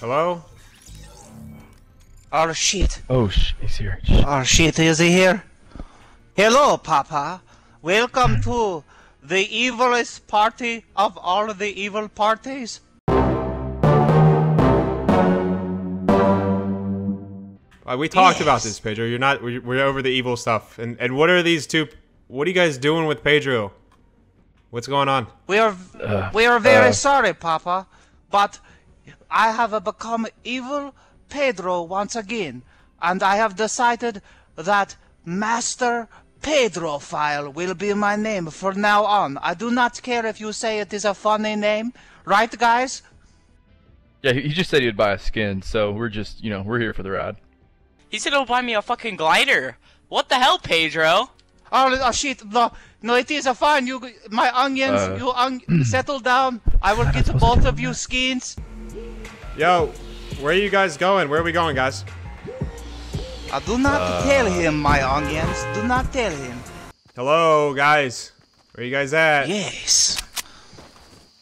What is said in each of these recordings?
Hello? Oh shit! Oh shit, he's here. Shit. Oh shit, is he here? Hello, Papa. Welcome to the evilest party of all the evil parties. We talked about this, Pedro. You're not. We're over the evil stuff. And what are these two? What are you guys doing with Pedro? What's going on? We are very sorry, Papa, but I have become evil Pedro once again, and I have decided that Master Pedrophile will be my name from now on. I do not care if you say it is a funny name, right, guys? Yeah, he just said he'd buy a skin, so we're just, you know, we're here for the ride. He said he'll buy me a fucking glider. What the hell, Pedro? Oh shit! No, it is a fine. You, my onions, settle down. I will get both of you skins. Yo, where are you guys going? Where are we going, guys? Do not tell him, my onions. Do not tell him. Hello, guys. Where are you guys at? Yes.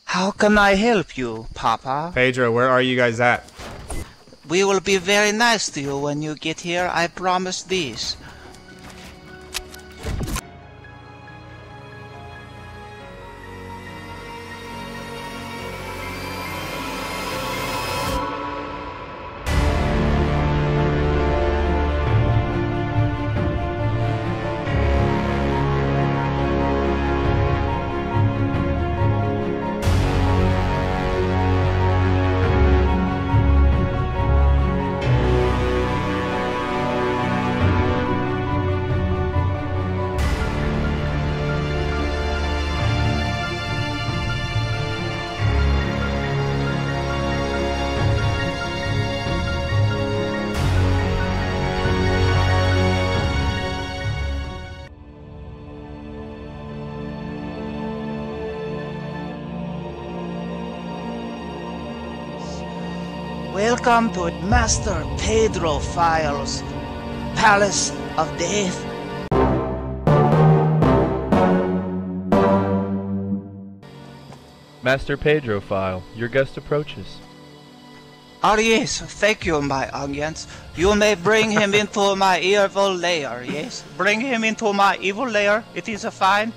How can I help you, Papa? Pedro, where are you guys at? We will be very nice to you when you get here. I promise this. Welcome to Master Pedrophile's Palace of Death. Master Pedrophile, your guest approaches. Oh yes, thank you, my onions. You may bring him into my evil lair, yes? Bring him into my evil lair, it is fine.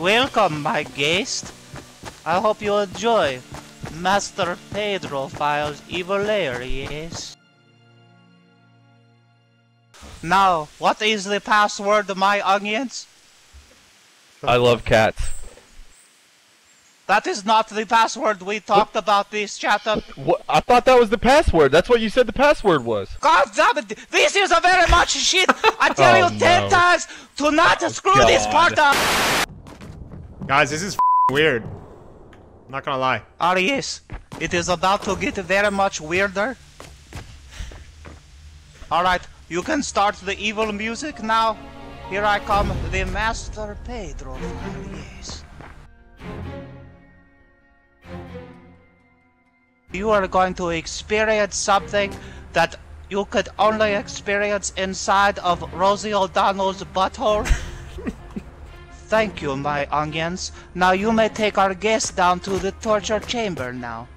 Welcome, my guest. I hope you enjoy Master Pedrophile's evil lair, yes? Now, what is the password, my onions? I love cats. That is not the password. We talked about this, chatter. What? I thought that was the password. That's what you said the password was. God damn it. This is a very much shit. I tell you 10 times to not screw this part up. Guys, this is f***ing weird. I'm not gonna lie. Ah, yes. It is about to get very much weirder. Alright, you can start the evil music now. Here I come, the Master Pedro. Yes. You are going to experience something that you could only experience inside of Rosie O'Donnell's butthole. Thank you, my onions. Now you may take our guest down to the torture chamber now.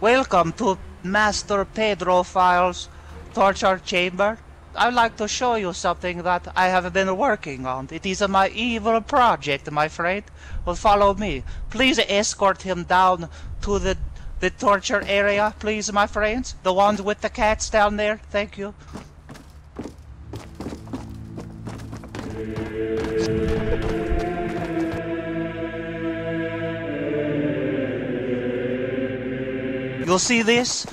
Welcome to Master Pedrophile's torture chamber. I'd like to show you something that I have been working on. It is my evil project, my friend. Well, follow me. Please escort him down to the torture area, please, my friends. The ones with the cats down there. Thank you. You'll see this?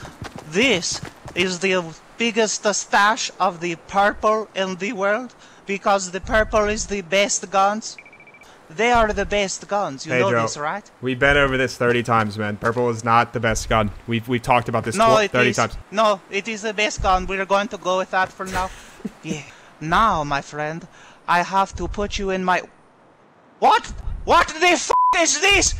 This is the biggest stash of the purple in the world because the purple is the best guns. They are the best guns. You Pedro, know this, right? We bet over this 30 times, man. Purple is not the best gun. We've talked about this 30 times. No, it is the best gun. We're going to go with that for now. Yeah. Now, my friend, I have to put you in my... What? What the f*** is this?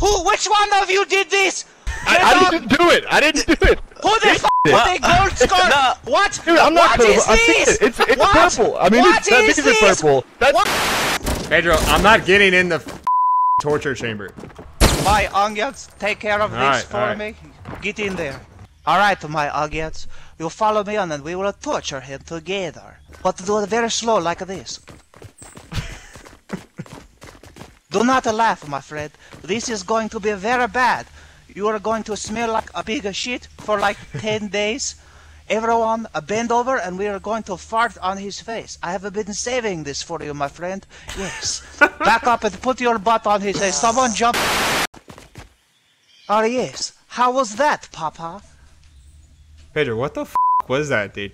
Which one of you did this? I didn't do it. I didn't do it. Who the f*** did gold scarf? No. What? Dude, I'm not purple. I think it's what? Purple. I mean, that is purple. That's... Pedro, I'm not getting in the torture chamber. My onions, take care of this for me. Get in there. All right, my onions, you follow me on and we will torture him together. But do it very slow like this. Do not laugh, my friend. This is going to be very bad. You are going to smell like a pig of shit for like 10 days. Everyone, bend over, and we are going to fart on his face. I have been saving this for you, my friend. Yes. Back up and put your butt on his face. Someone jump. Oh, yes. How was that, Papa? Pedro, what the f*** was that, dude?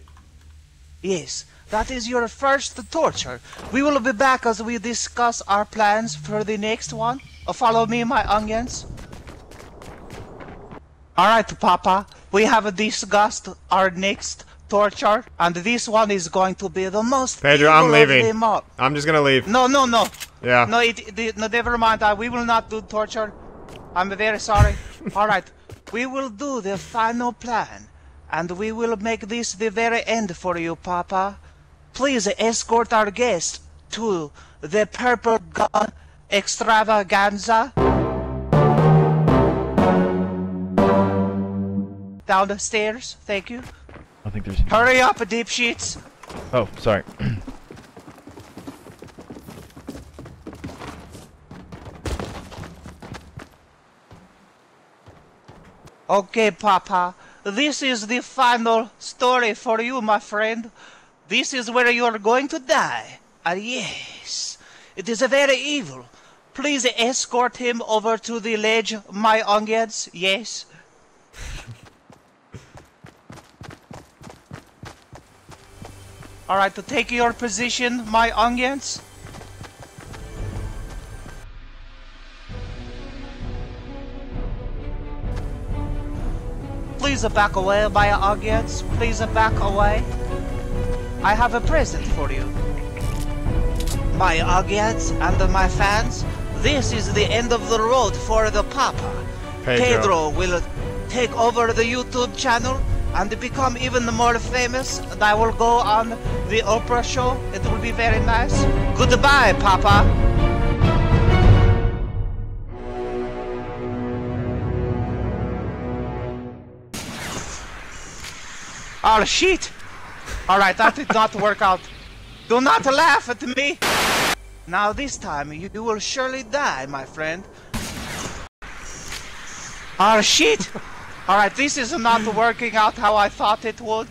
Yes, that is your first torture. We will be back as we discuss our plans for the next one. Follow me, my onions. Alright, Papa, we have discussed our next torture, and this one is going to be the most... Pedro, I'm leaving. I'm just gonna leave. No, no, no. Yeah. No, no, never mind. We will not do torture. I'm very sorry. Alright, we will do the final plan, and we will make this the very end for you, Papa. Please escort our guest to the Purple Gun Extravaganza. Down the stairs, thank you. I think there's... Hurry up, deep sheets. Oh, sorry. Okay, Papa. This is the final story for you, my friend. This is where you are going to die. Ah, yes. It is a very evil. Please escort him over to the ledge, my onions. Yes. Alright, to take your position, my onions. Please back away, my onions. Please back away. I have a present for you. My onions and my fans, this is the end of the road for the Papa. Pedro will take over the YouTube channel and become even more famous, and I will go on the Oprah show. It will be very nice. Goodbye, Papa. Oh, shit. Alright, that did not work out. Do not laugh at me. Now this time, you will surely die, my friend. Oh, shit. Alright, this is not working out how I thought it would.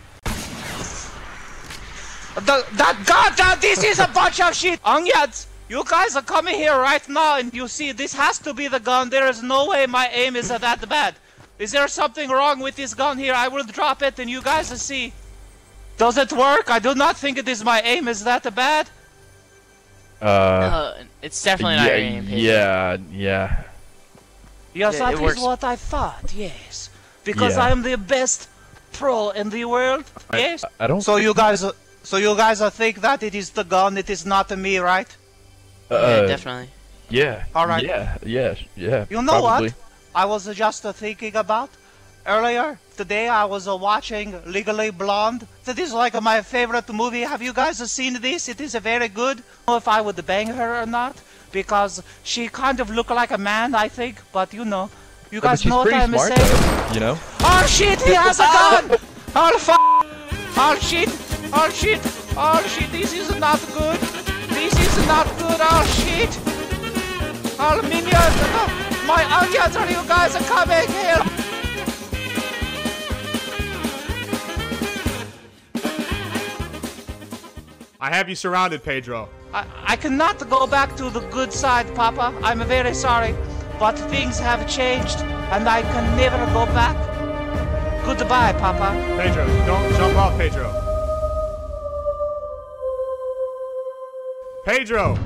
This is a bunch of shit! Onions, you guys are coming here right now and you see, this has to be the gun. There is no way my aim is that bad. Is there something wrong with this gun here? I will drop it and you guys will see. Does it work? I do not think it is my aim. Is that bad? It's definitely not your aim. Yeah. Yes, that is what I thought, yes. Because I am the best pro in the world. Yes. I don't. So you guys think that it is the gun. It is not me, right? Yeah, definitely. Yeah. All right. Yeah. You know probably. What? I was just thinking about earlier today. I was watching Legally Blonde. That is like my favorite movie. Have you guys seen this? It is very good. I don't know if I would bang her or not, because she kind of looked like a man, I think. But you know. You guys know what I'm saying? You know? Oh shit, he has a gun! Oh f***! Oh shit! Oh shit! Oh shit, this is not good! This is not good, oh shit! Oh minions! Oh, my onions, are you guys coming here? I have you surrounded, Pedro. I cannot go back to the good side, Papa. I'm very sorry. But things have changed, and I can never go back. Goodbye, Papa. Pedro, don't jump off, Pedro. Pedro!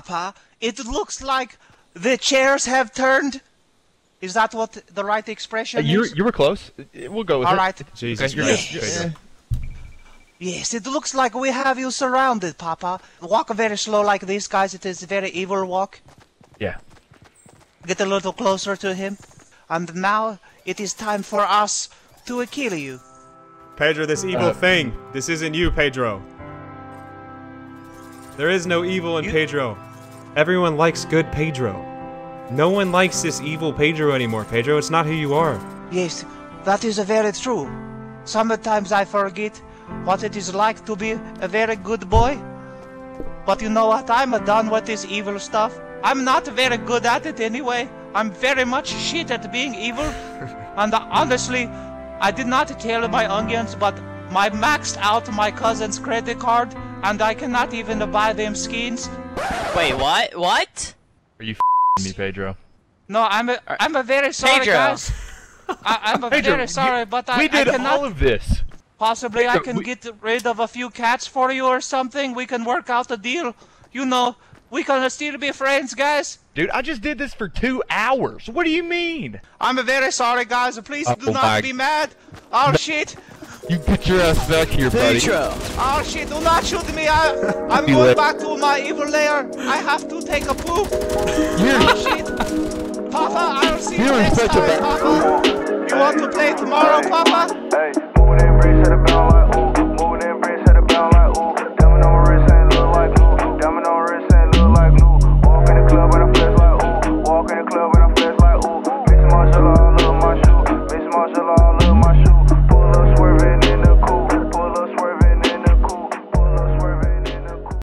Papa, it looks like the chairs have turned. Is that what the right expression is? You were close. We'll go with all right. Jesus Christ. Yes, it looks like we have you surrounded, Papa. Walk very slow like this, guys. It is a very evil walk. Yeah. Get a little closer to him. And now it is time for us to kill you. Pedro, this evil thing. This isn't you, Pedro. There is no evil in Pedro. Everyone likes good Pedro. No one likes this evil Pedro anymore, Pedro. It's not who you are. Yes, that is very true. Sometimes I forget what it is like to be a very good boy. But you know what? I'm done with this evil stuff. I'm not very good at it anyway. I'm very much shit at being evil. And honestly, I did not tell my onions, but I maxed out my cousin's credit card, and I cannot even buy them skins. Wait, what? What? Are you f***ing me, Pedro? No, I'm a very sorry, Pedro. Guys. I'm a Pedro, very sorry, but I did all of this. Possibly Pedro, I can get rid of a few cats for you or something. We can work out a deal. You know, we can still be friends, guys. Dude, I just did this for 2 hours. What do you mean? I'm a very sorry, guys. Please do not be mad. Oh, shit. You put your ass back here, buddy. Pedro. Oh shit, do not shoot me. I'm going back to my evil lair. I have to take a poop. Oh shit. Papa, I'll see you next time, Papa.